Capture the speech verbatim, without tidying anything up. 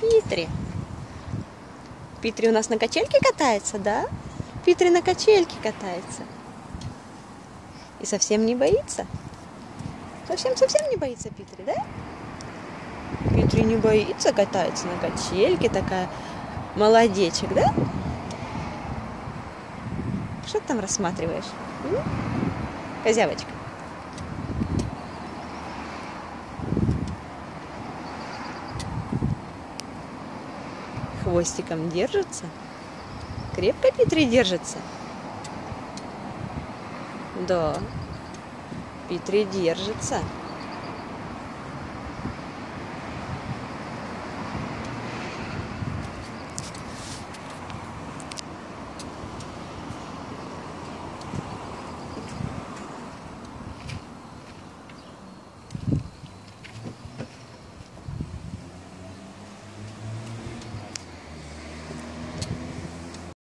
Питри. Питри у нас на качельке катается, да? Питри на качельке катается. И совсем не боится. Совсем-совсем не боится Питри, да? Питри не боится, катается на качельке, такая молодечек, да? Что ты там рассматриваешь? М? Козявочка. Хвостиком держится. Крепко Питри держится. Да. Питри держится.